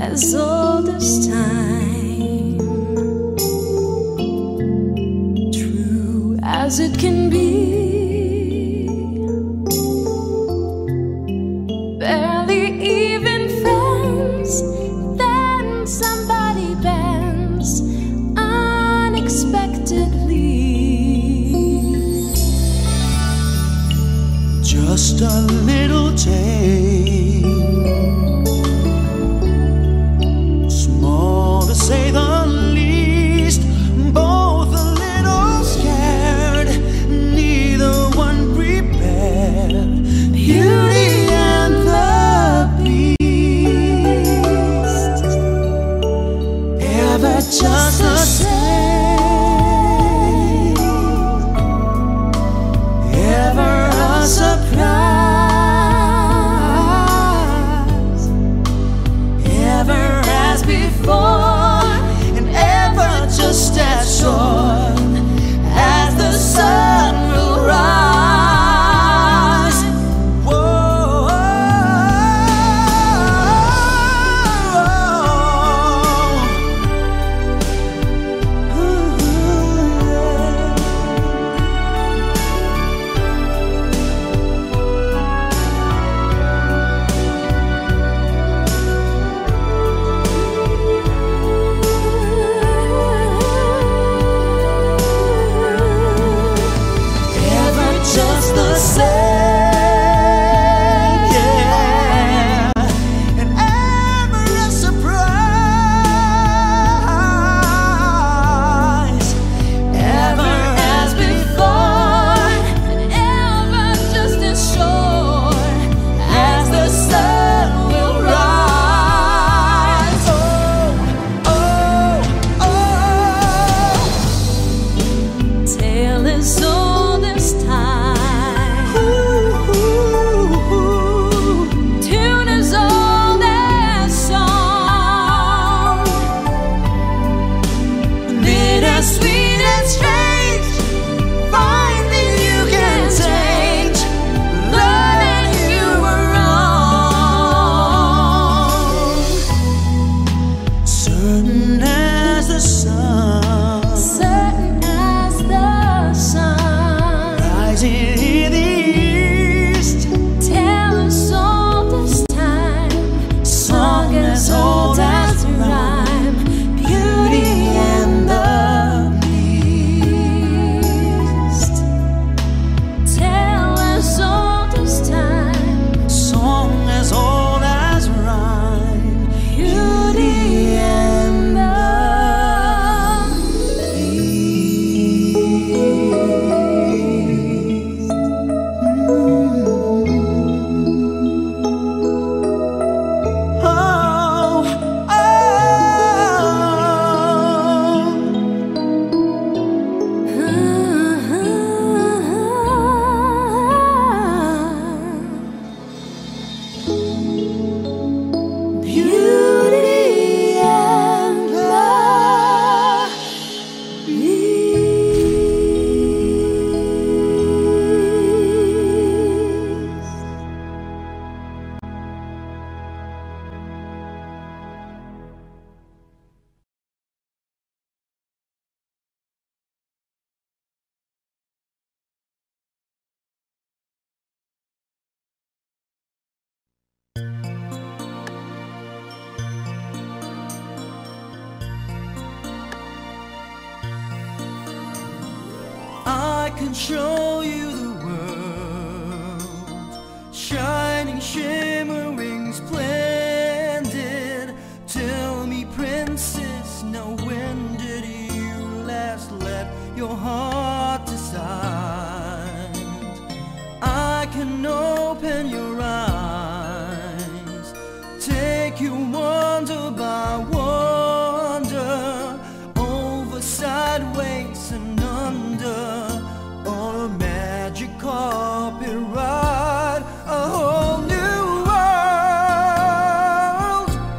as old as time, true as it can be, barely even friends. Then somebody bends unexpectedly, just a little taste. Just the same, ever a surprise, ever as before, and ever just as short as the sun will rise. I can show you the world, shining, shimmering, splendid. Tell me, princess, now when did you last let your heart decide? I can open your eyes, take you wonder by wonder, over, sideways, and under. Copyright a whole new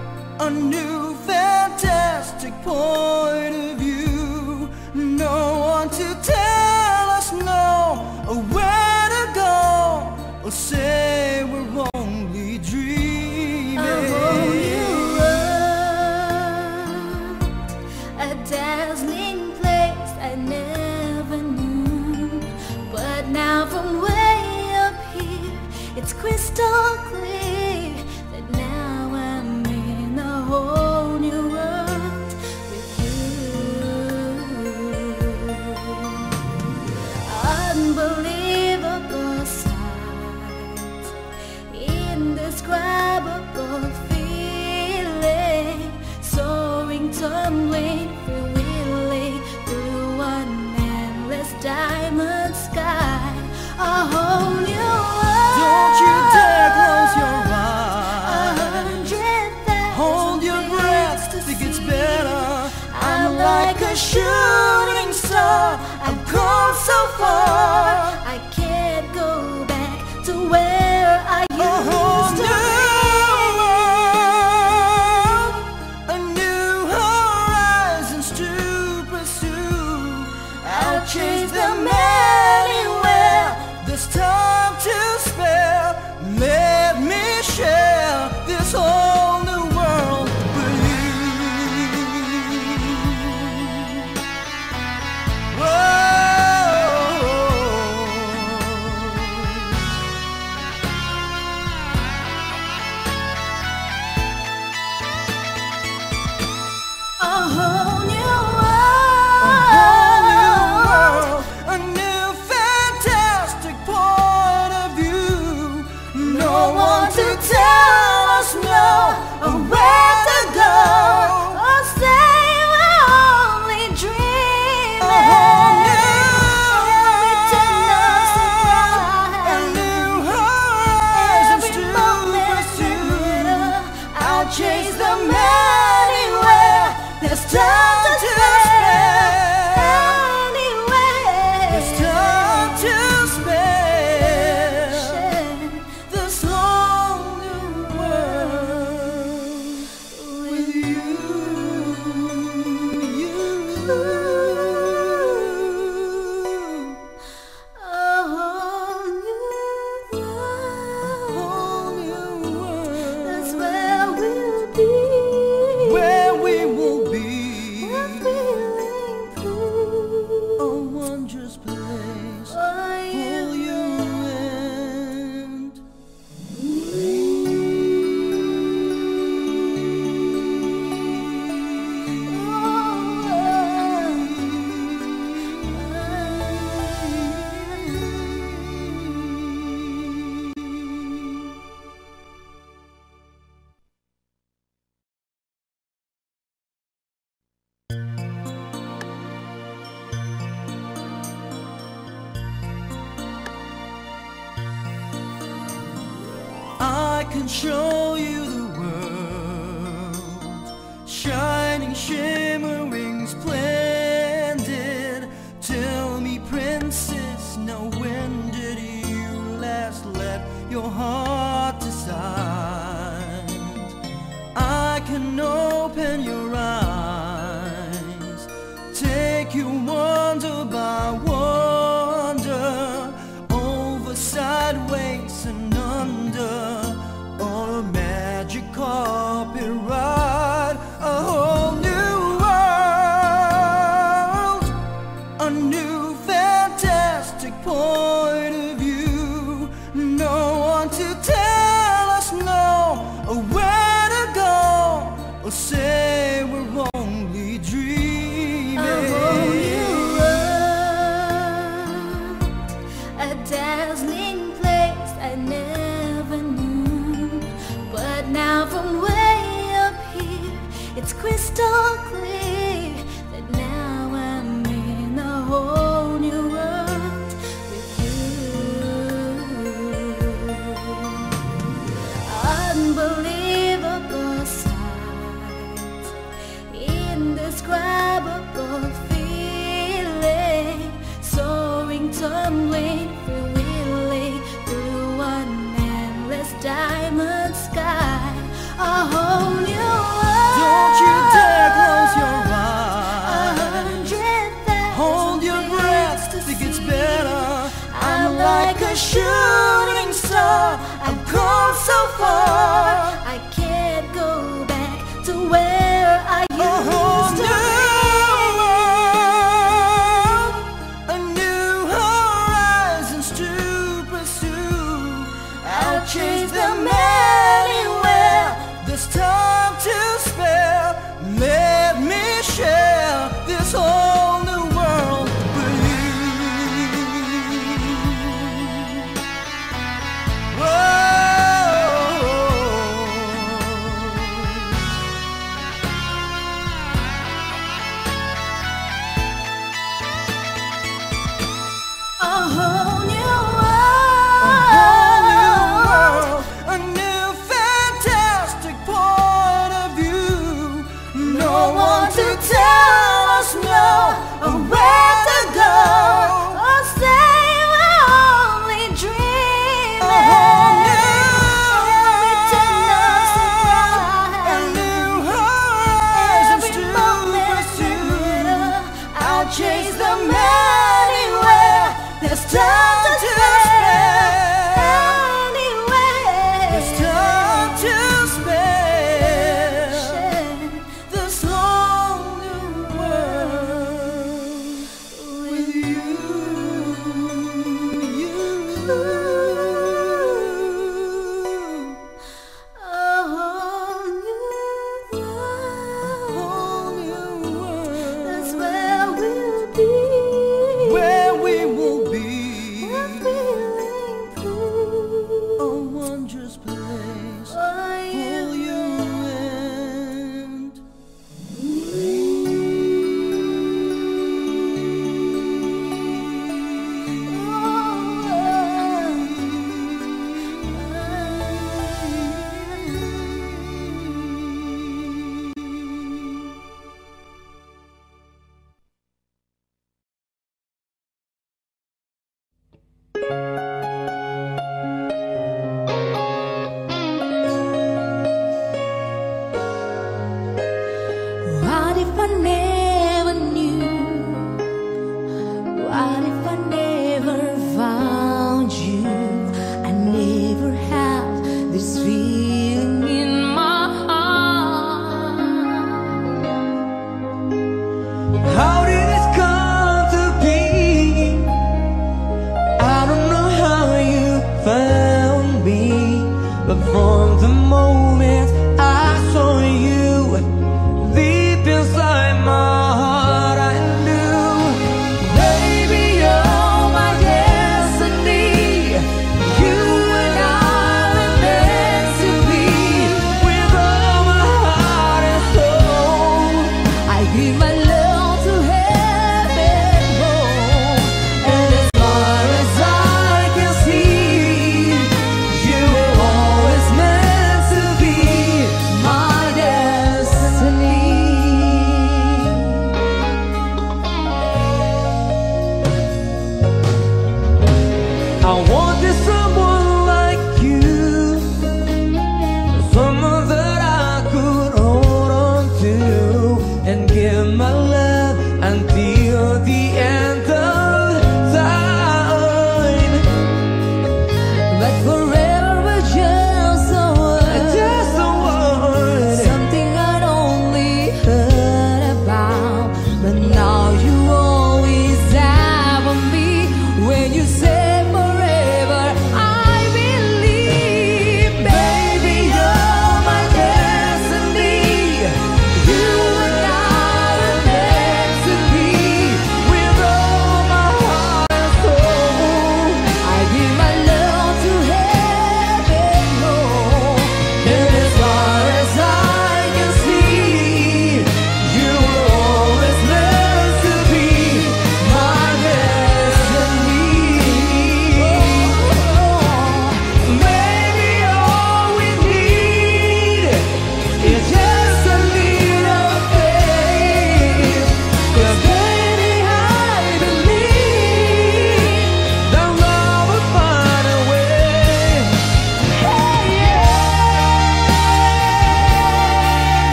world, a new fantastic point of view. No one to tell us no, or where to go, or say we're only dreaming. A whole new world. It's crystal clear that now I'm in a whole new world with you. Unbelievable sight, indescribable feeling, soaring, tumbling, freewheeling through an endless diamond sky. A whole new world. Don't you dare close your eyes. 100,000. Hold your breath. It gets better. I'm like a shooting star. I've gone so far. I can't go back to where I used to be. A new horizons to pursue. I'll chase the man. It's time to spare. Let me share this whole new world with you. Whoa. A whole new world. A whole new world. I can show you the world, shining, shimmering, splendid. Tell me, princess, now when did you last let your heart decide? I can open your eyes, take you wonder by wonder, over, sideways, and under. Copyright, a whole new world, a new fantastic point of view. No one to tell us no, or where to go, or say we're only dreaming. A whole new world, a dazzling place I never knew, but now from where it's crystal clear that now I'm in a whole new world with you. Unbelievable sight, indescribable feeling, soaring, tumbling, freewheeling through an endless diamond sky. A whole new world. Don't you dare close your eyes.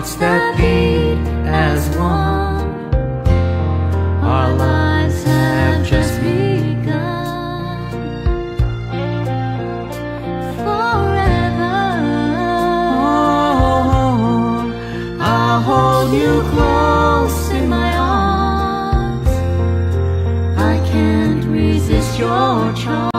hearts that beat as one, our lives have just begun. Forever, oh, I'll hold you close in my arms. I can't resist your charm.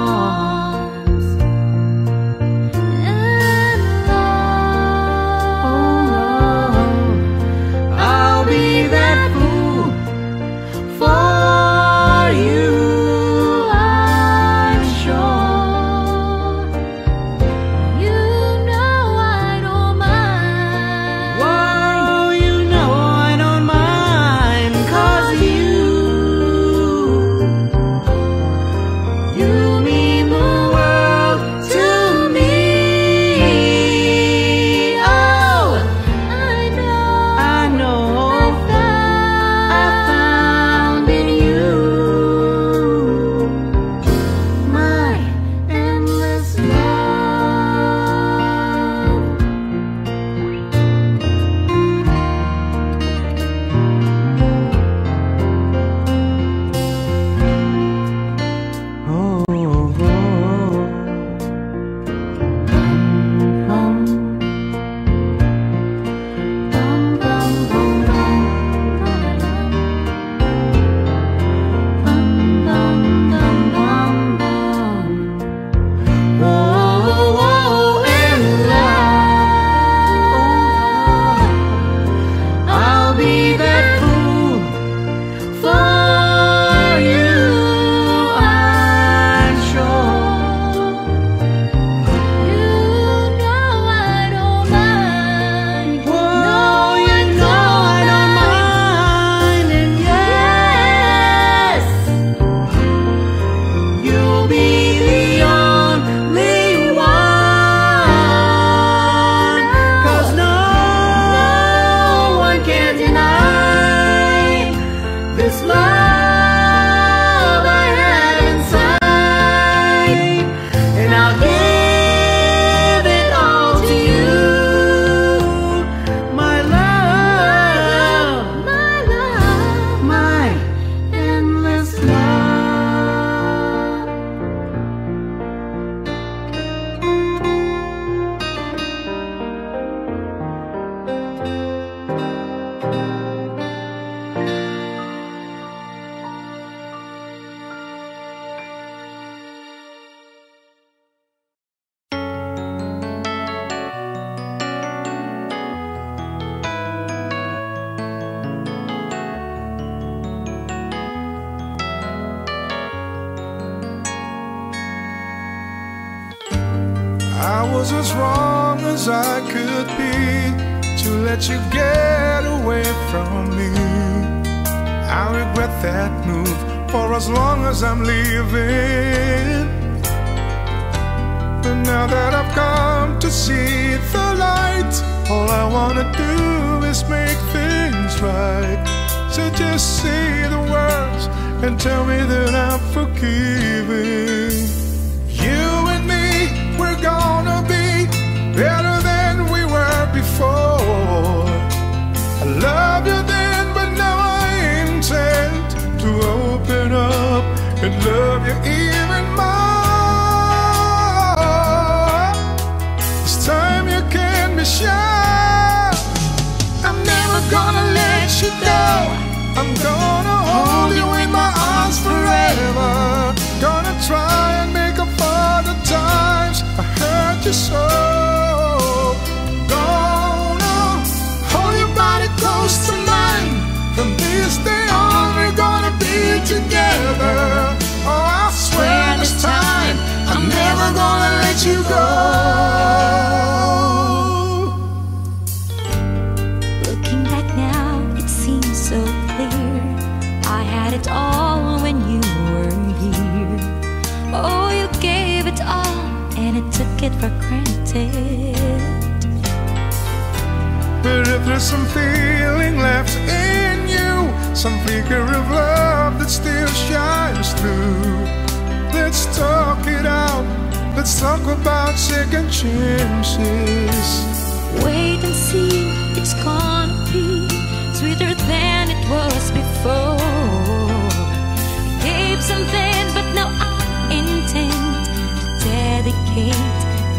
About second chances. Wait and see, it's gone.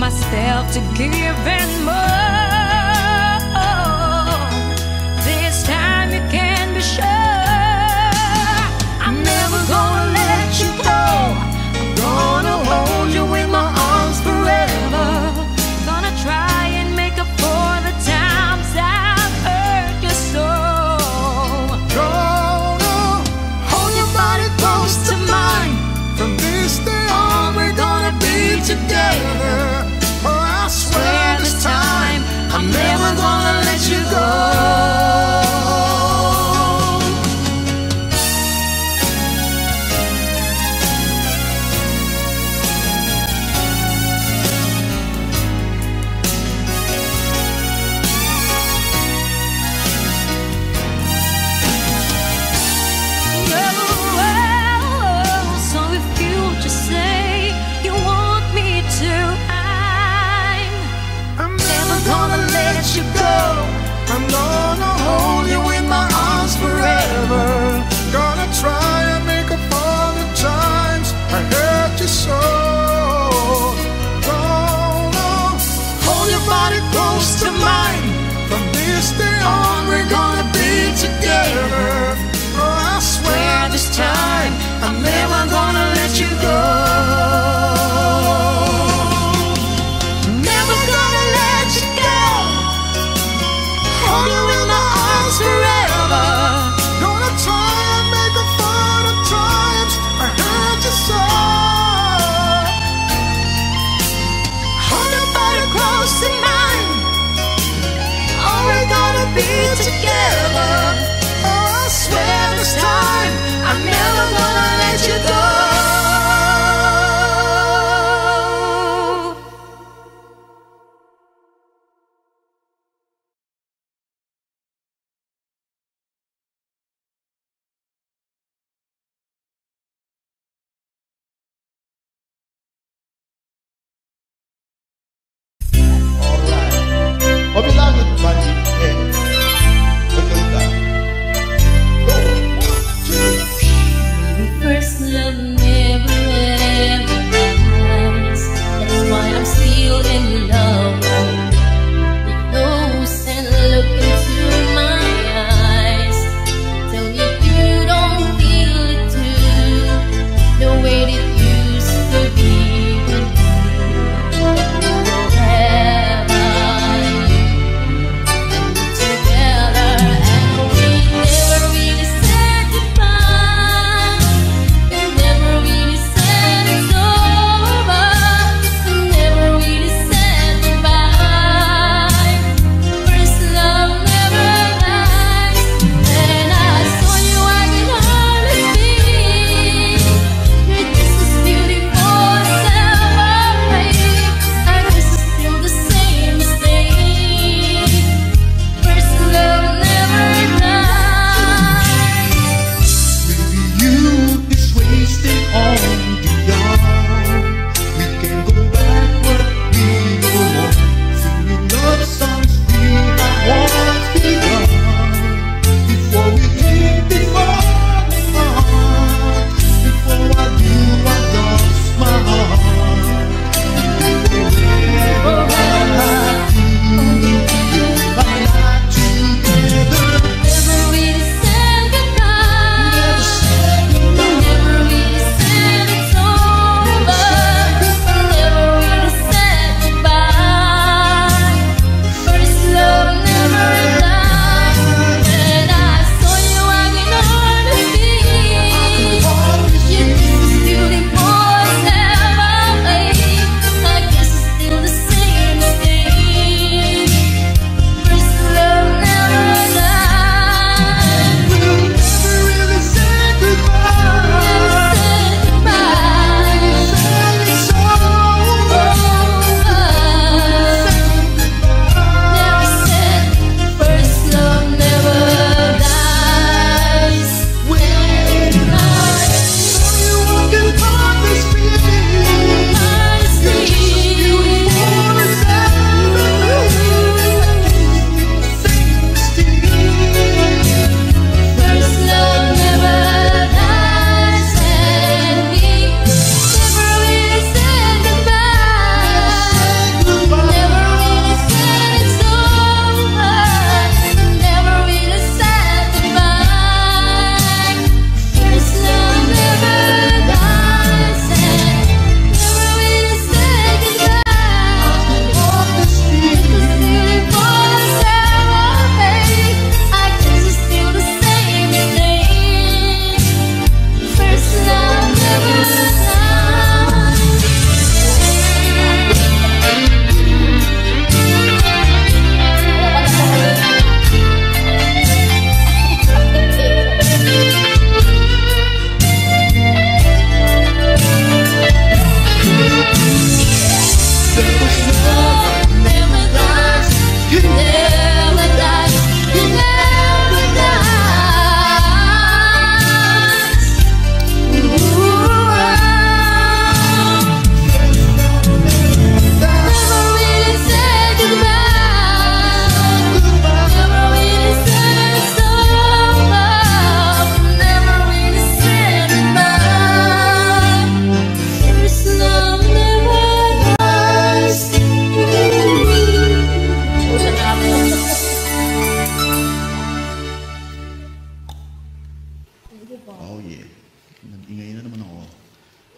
myself to give and more. This time you can be sure I'm never gonna let you go. I'm gonna hold you in my arms forever. Gonna try and make up for the times I've hurt your soul. Gonna hold your body close to mine. From this day on, we're gonna be together. Oh, I swear this time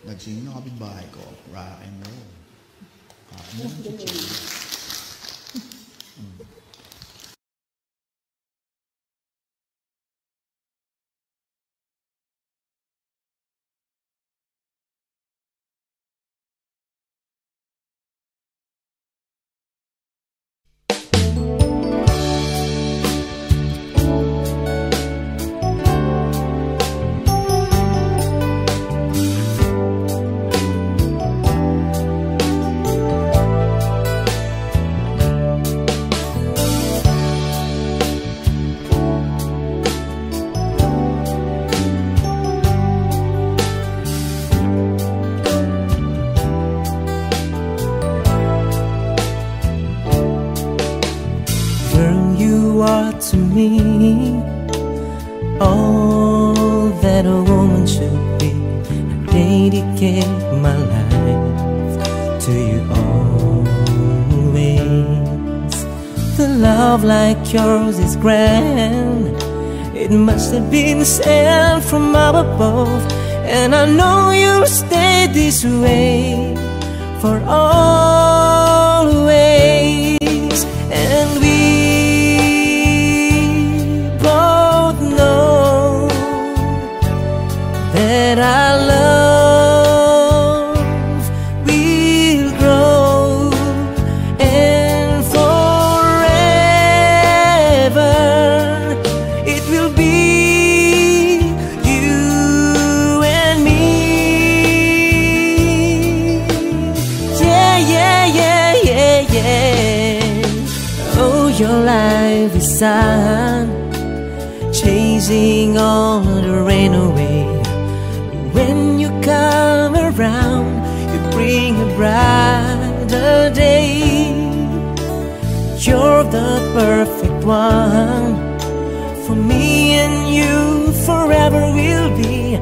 nagsinabibay ko, rock and roll. Rock and roll. To me, all that a woman should be. I dedicate my life to you always. The love like yours is grand. It must have been sent from up above, and I know you'll stay this way for always. And that our love will grow and forever it will be you and me. Yeah, yeah, yeah, yeah, yeah. Oh, your life is sun chasing all the rain away. When you come around, you bring a brighter day. You're the perfect one for me, and you forever will be.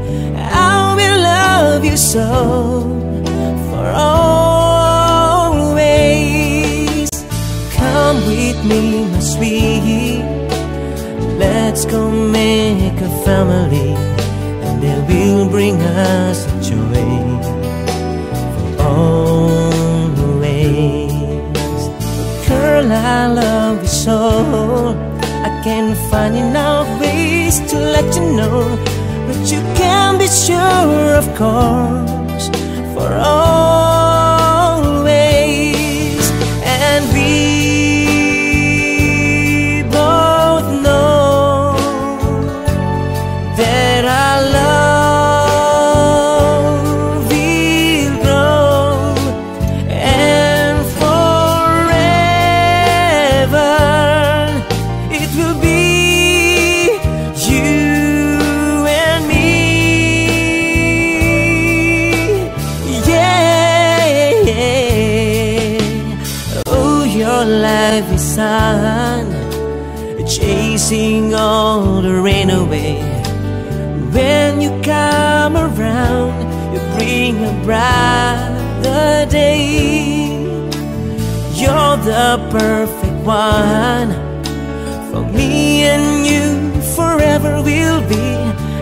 I will love you so for always. Come with me, my sweet. Let's go make a family. They will bring us joy for always. Girl, I love you so. I can't find enough ways to let you know, but you can be sure, of course, for always. And we both know that I love you. Sun, chasing all the rain away. When you come around, you bring a brighter day. You're the perfect one for me, and you forever will be.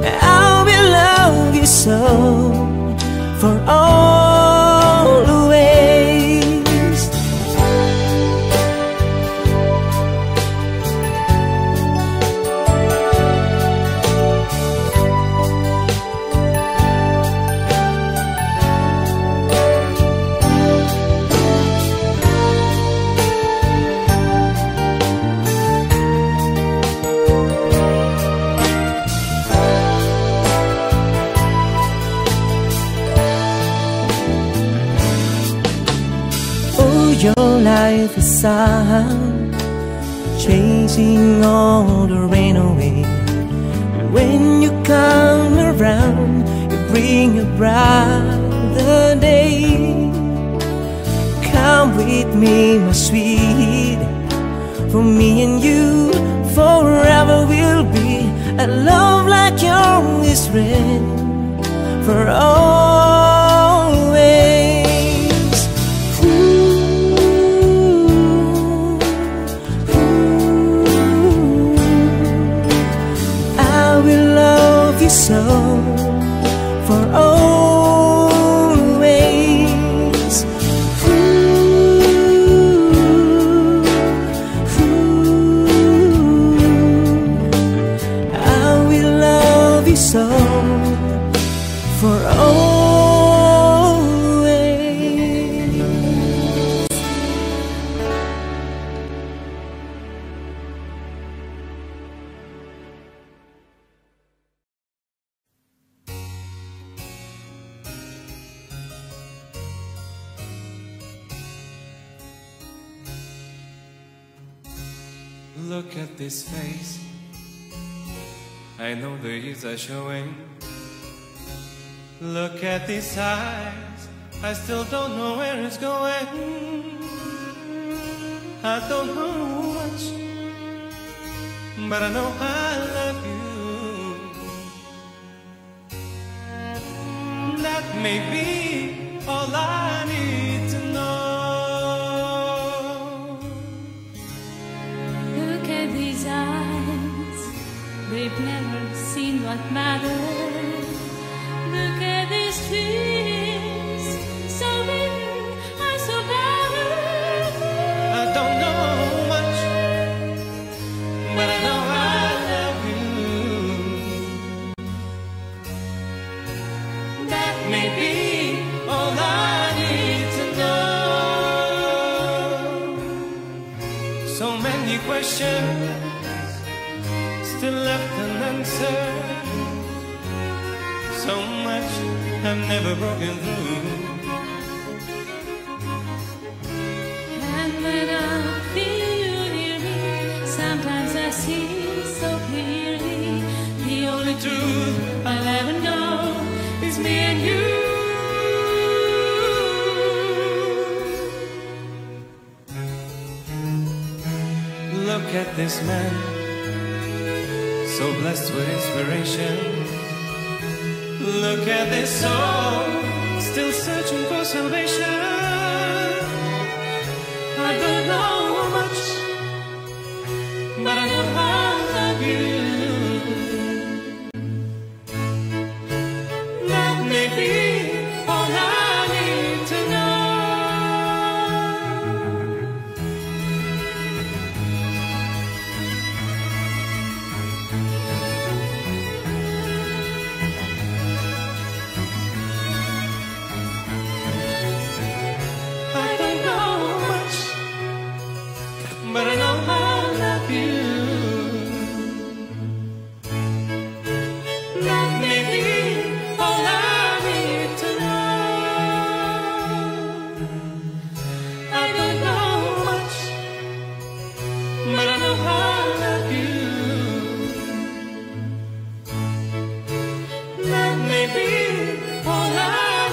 I will love you so for always. Your life is sun, chasing all the rain away. When you come around, you bring a brighter day. Come with me, my sweet. For me and you, forever will be. A love like yours is written for always. So for all Look at this face, I know the years are showing. Look at these eyes, I still don't know where it's going. I don't know much, but I know I love you. That may be all I need to know. Look at these eyes, they've never seen what matters. Look at these fears, so hidden and so buried. I don't know much, but I know I love you. That may be all I need to know. So many questions still left unanswered. So much I've never broken through. And when I feel you near me, sometimes I see so clearly. The only truth I'll ever know is me and you. Look at this man, so blessed with inspiration. Look at this soul, still searching for salvation. I don't know much, but I know I love you. That may be all I need to know. But I know I love you. That may be all I need to know. I don't know much, but I know I love you. That may be all I.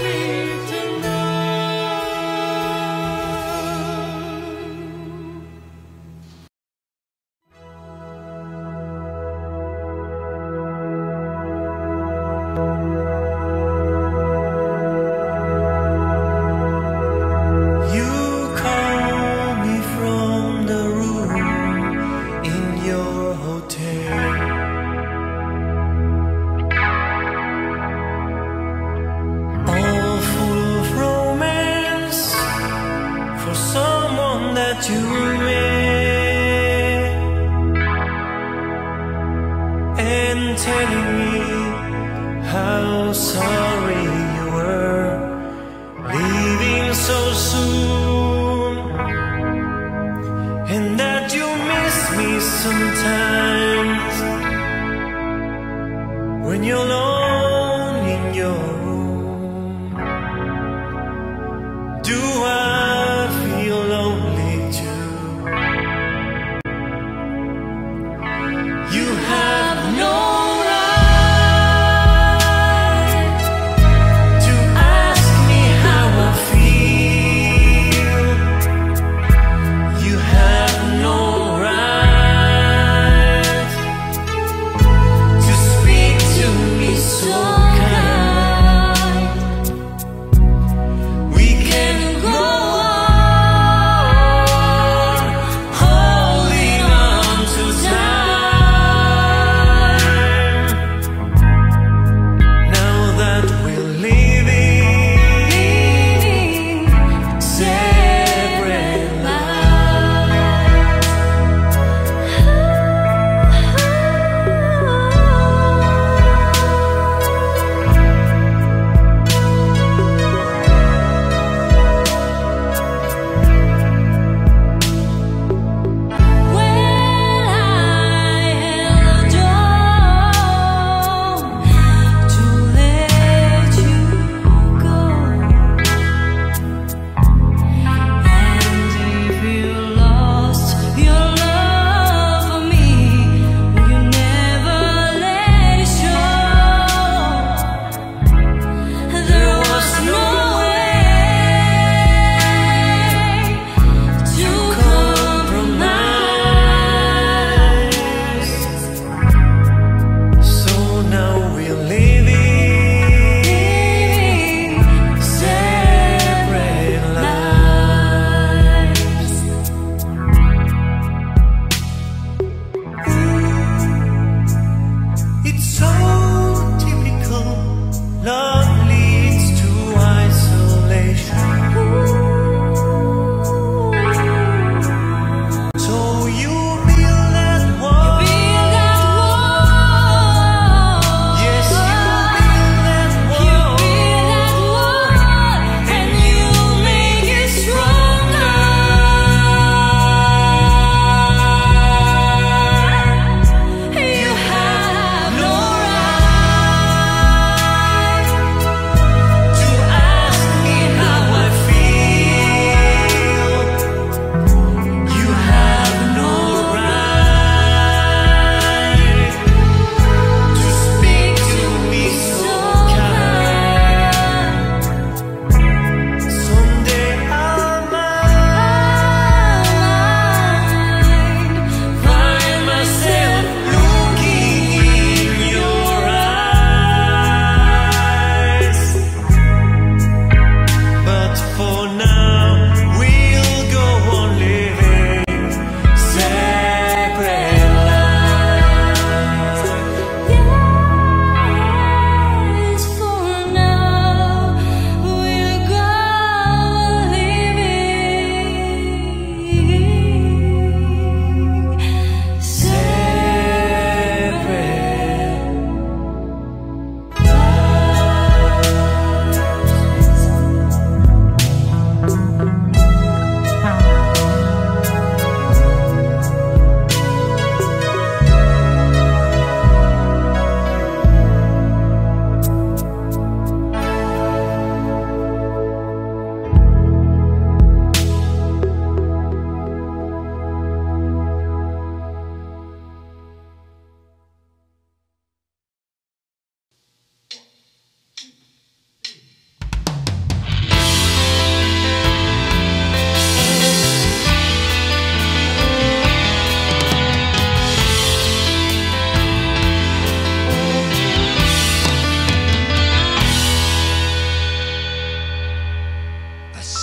Do I feel lonely too?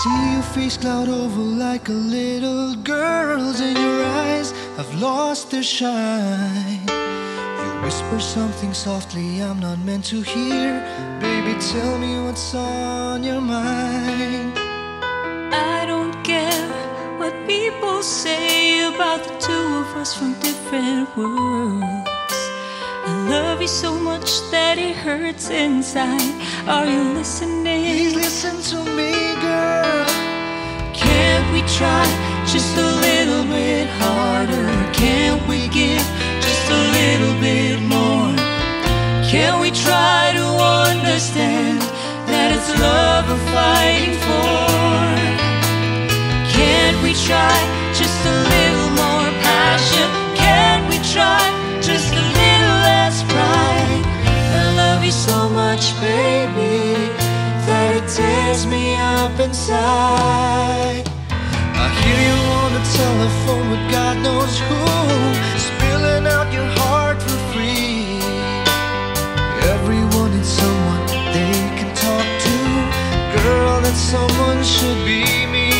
see your face cloud over like a little girl's, and your eyes have lost their shine. You whisper something softly I'm not meant to hear. Baby, tell me what's on your mind. I don't care what people say about the two of us from different worlds. I love you so much that it hurts inside. Are you listening? Please listen to me, girl. Can't we try just a little bit harder? Can't we give just a little bit more? Can we try to understand that it's love we're fighting for? Can't we try just a little more passion? Can't we try just a little pride? I love you so much, baby, that it tears me up inside. I hear you on the telephone with God knows who, spilling out your heart for free. Everyone needs someone they can talk to. Girl, that someone should be me.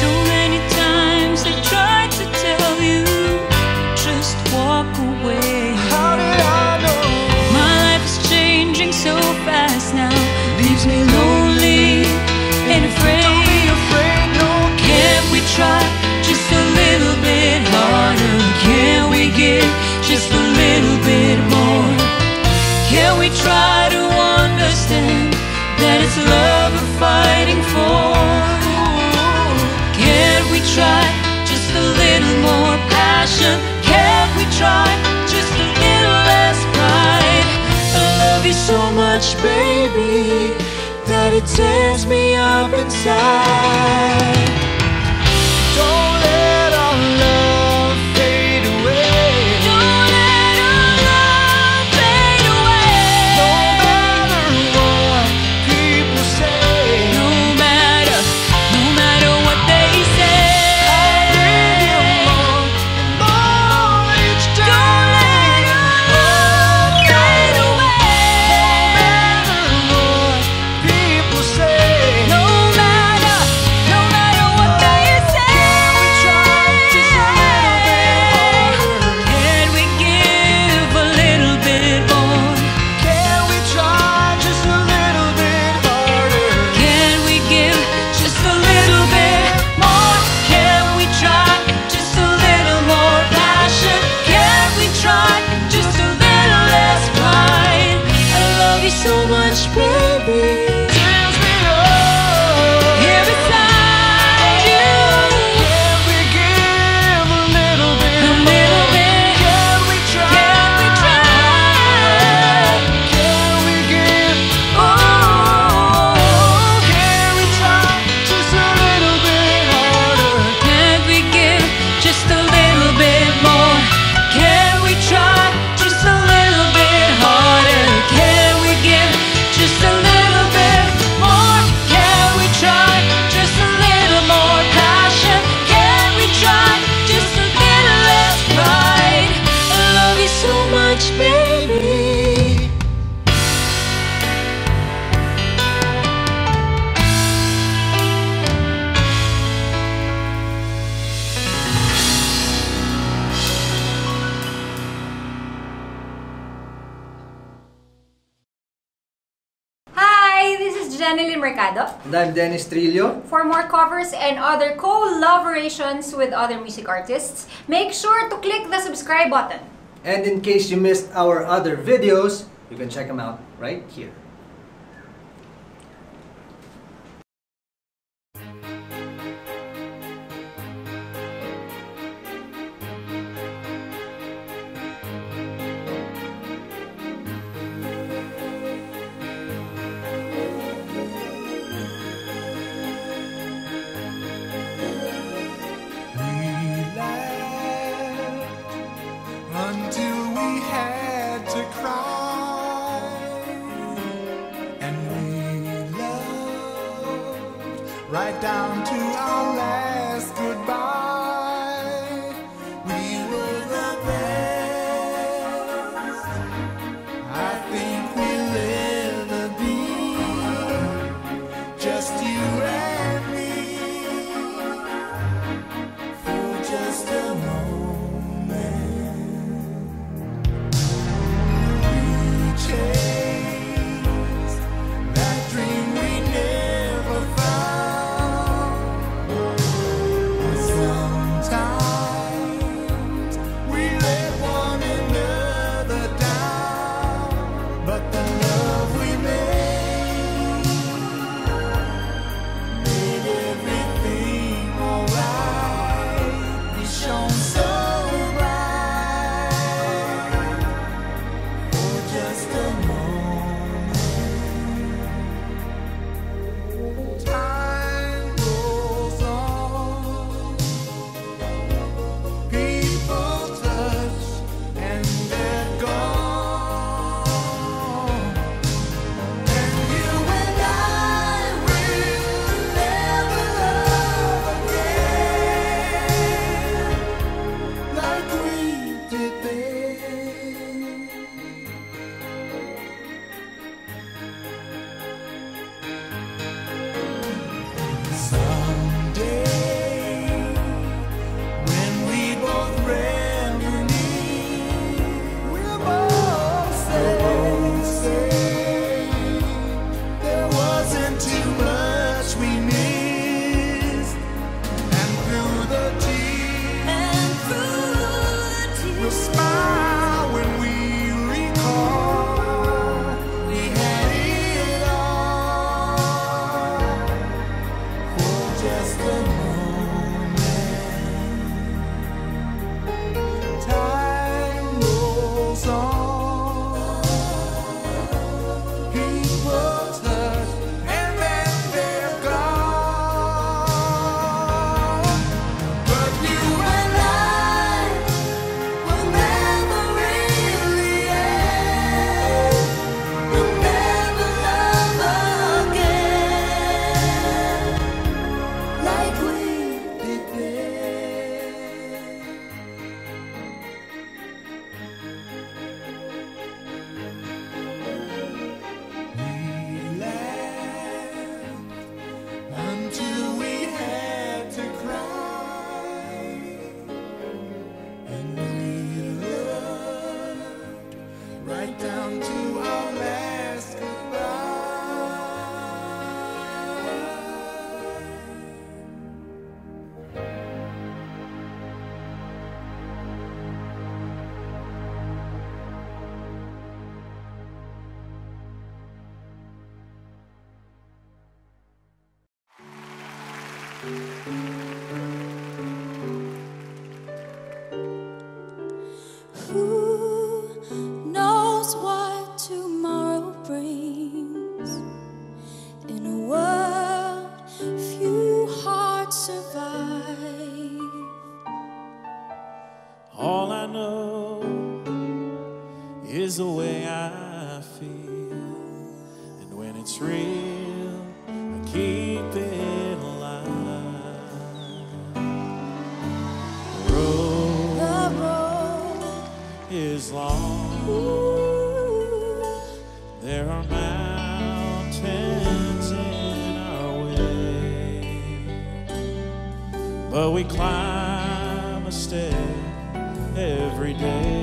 So many times I tried to tell you, just walk away. So fast now, leaves me lonely and afraid. Don't be afraid, no. Can't we try just a little bit harder? Can we give just a little bit more? Can we try to understand that it's love we're fighting for? Can we try just a little more passion? Can we try just a little less pride? I love you so much, baby, that it tears me up inside. Don't let our love fade away. Don't let our love fade away. No matter what people say, no matter what they say. I need you more and more each day. Don't let our love fade away. And I'm Dennis Trillo. For more covers and other collaborations with other music artists, make sure to click the subscribe button. And in case you missed our other videos, you can check them out right here. Right down to our last goodbye. We were the best I think we'll ever be. Just you and Who knows what tomorrow brings? In a world few hearts survive. All I know is the way I feel, and when it's real, I keep it. Is long. Ooh. There are mountains in our way, but we climb a step every day.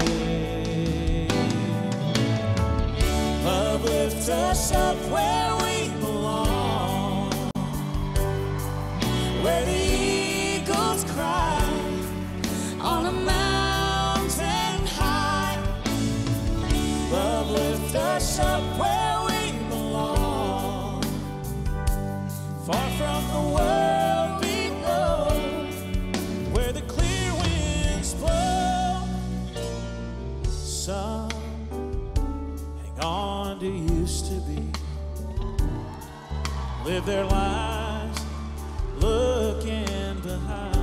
Love lifts us up where we belong, where the eagles cry on a mountain. Love lifts us up where we belong, far from the world below, where the clear winds blow. Some hang on to used to be, live their lives looking behind.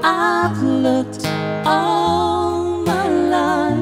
I've looked all my life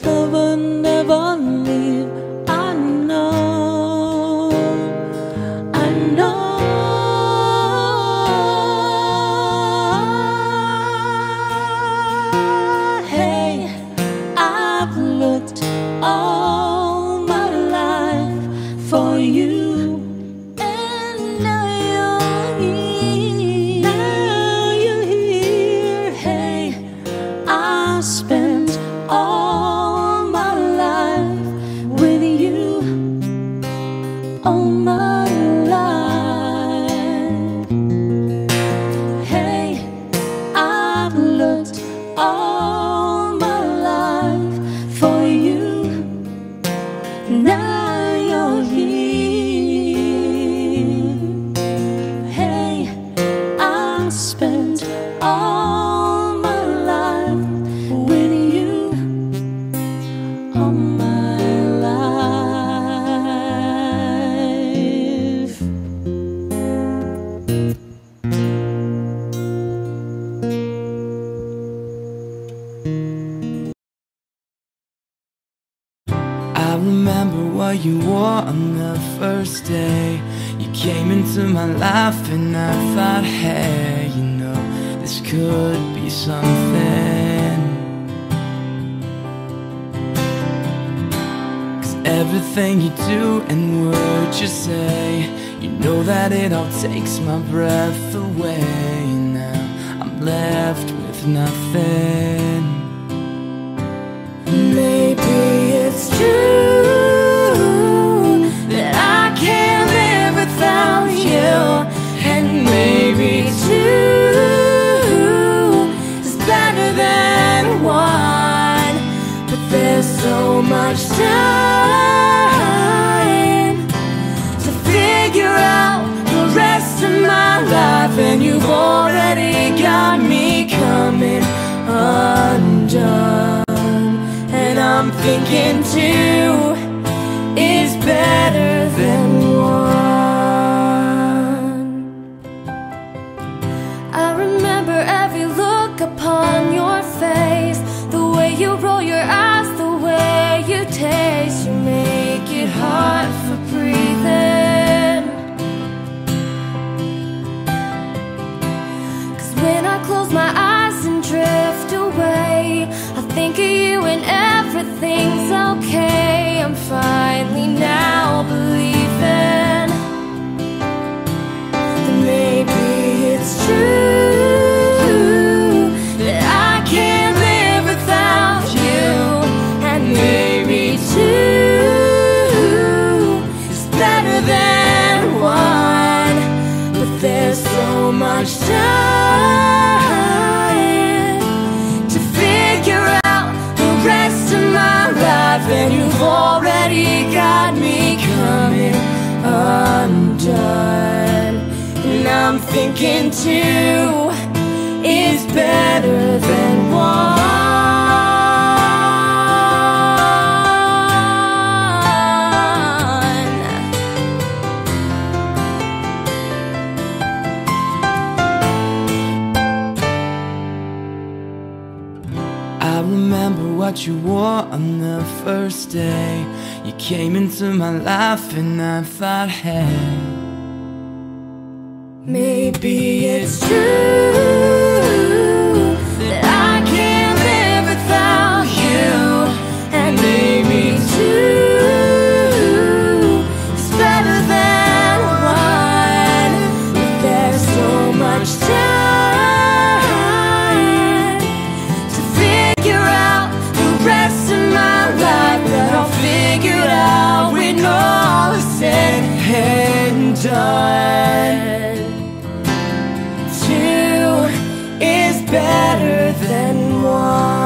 this love will never leave. I know, I know. Hey, I've looked all my life for you. All my life, hey, I've looked all my life for you. Now you're here. Hey, I spent all my life with you. All my what you wore on the first day you came into my life, and I thought, hey, you know, this could be something. 'Cause everything you do and what you say, you know that it all takes my breath away. Now I'm left with nothing. Maybe it's true much time to figure out the rest of my life, and you've already got me coming undone. And I'm thinking two is better than one. I remember every look upon your face, the way you roll your eyes, the way you taste, you make it hard for breathing. 'Cause when I close my eyes and drift away, I think of you and everything's okay. I'm finally now believing that maybe it's true. Much time to figure out the rest of my life, and you've already got me coming undone. And I'm thinking two is better than one. What you wore on the first day you came into my life, and I thought, hey, maybe it's true that I can't live without you, and maybe two is better than one. But there's so much time done. Two is better than one.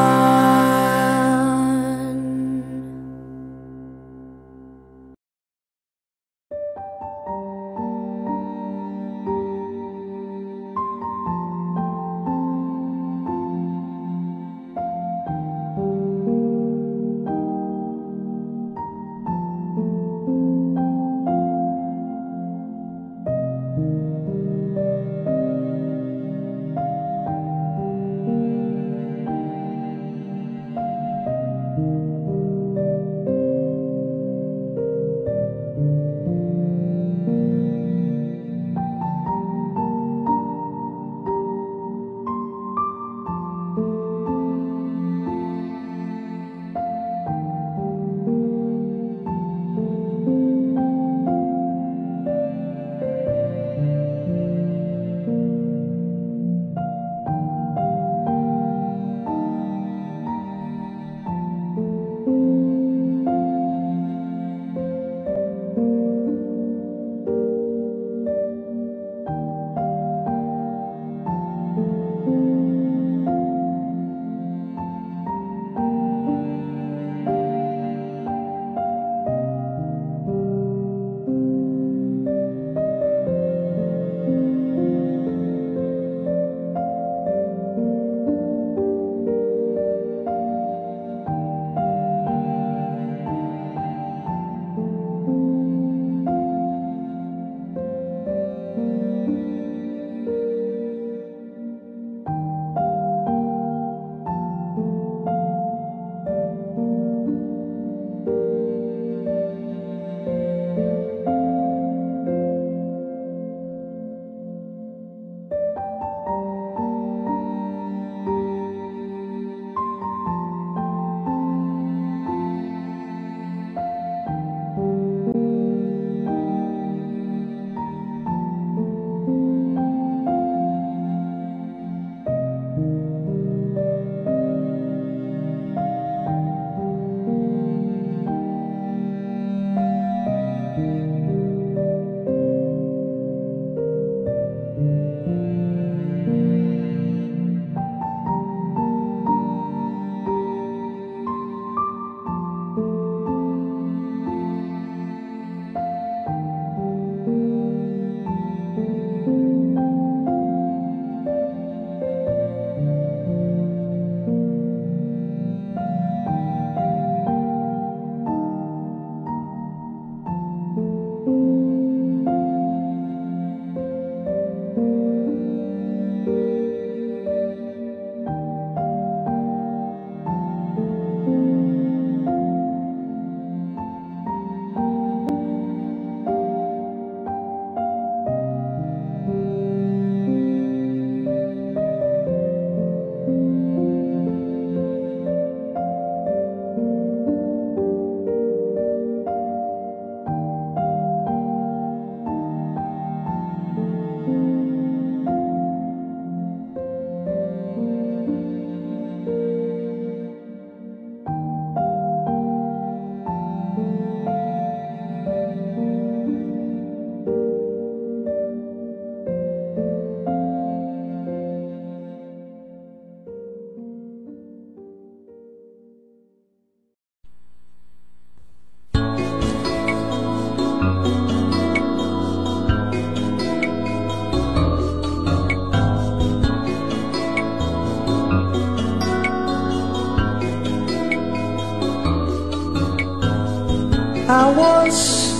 I was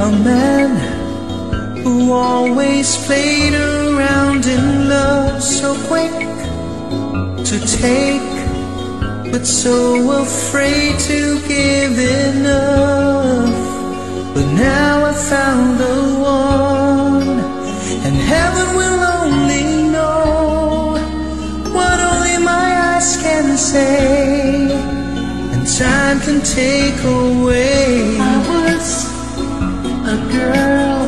a man who always played around in love, so quick to take, but so afraid to give enough. But now I found the one, and heaven will only know what only my eyes can say, and time can take away. I was a girl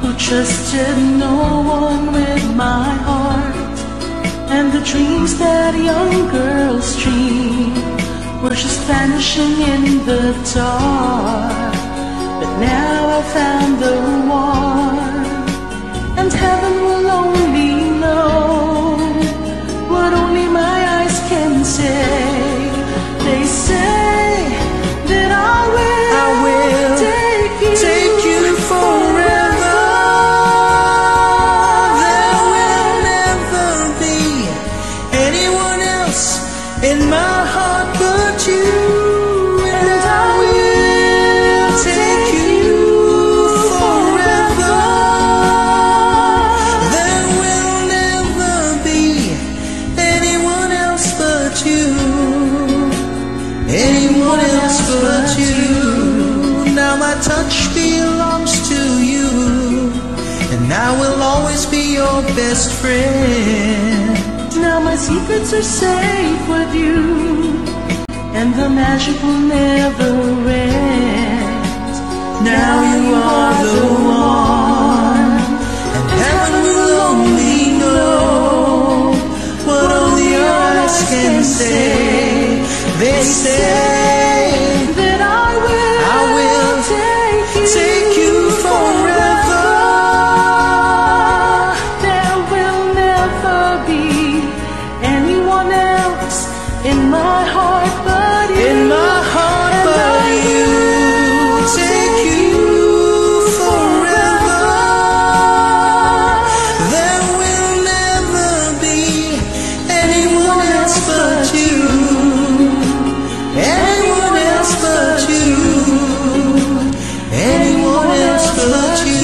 who trusted no one with my heart, and the dreams that young girls dream were just vanishing in the dark. But now I found the one, and heaven will only know what only my eyes can say. They say that I will take you forever. There will never be anyone else in my heart but you. Touch belongs to you, and I will always be your best friend. Now my secrets are safe with you, and the magic will never end. Now you are the one, and heaven will only know what only your eyes can say. They say in my heart but you, in my heart but you. Take you forever. There will never be anyone else but you. Anyone else but you. Anyone else but you.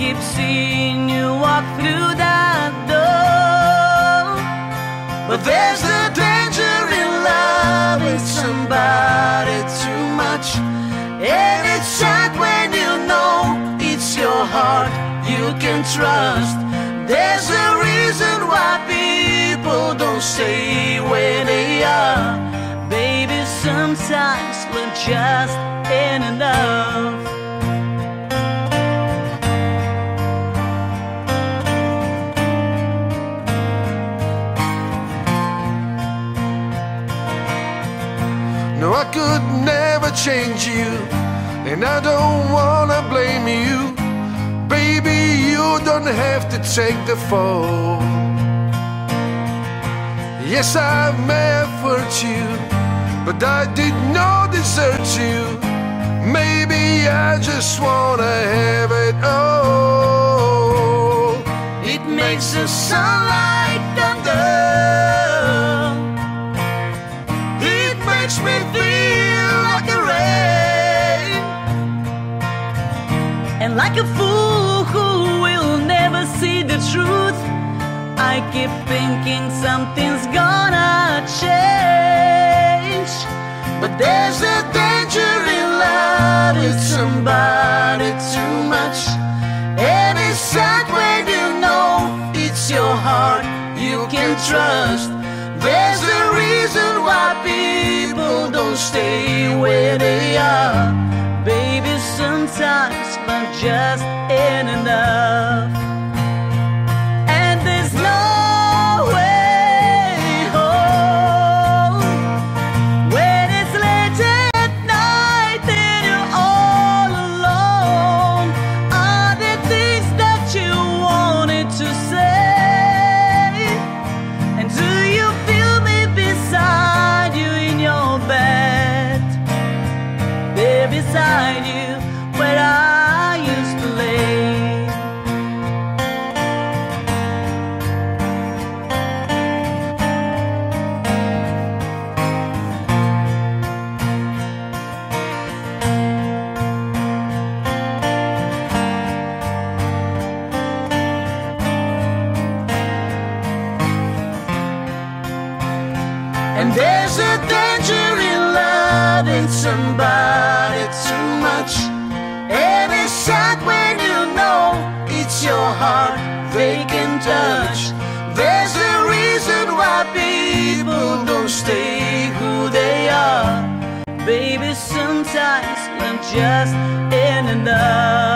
keep seeing you walk through that door. But there's the danger in love, it's somebody too much. And it's sad when you know it's your heart you can trust. There's a reason why people don't say where they are. Baby, sometimes we're just in enough. No, I could never change you, and I don't wanna blame you. Baby, you don't have to take the fall. Yes, I've hurt you, but I did not desert you. Maybe I just wanna have it all. It makes the sunlight thunder. Makes me feel like the rain, and like a fool who will never see the truth, I keep thinking something's gonna change. But there's a danger in love, it's somebody too much. And it's sad when you know it's your heart you can trust. There's a reason why people don't stay where they are. Baby, sometimes I'm just in enough. And there's no way home when it's late at night and you're all alone. Are there things that you wanted to say? And do you feel me beside you in your bed? There beside you where I used to lay. And there's a danger in loving somebody too much. And it's sad when you know it's your heart they can touch. There's a reason why people don't stay who they are. Baby, sometimes I'm just in enough.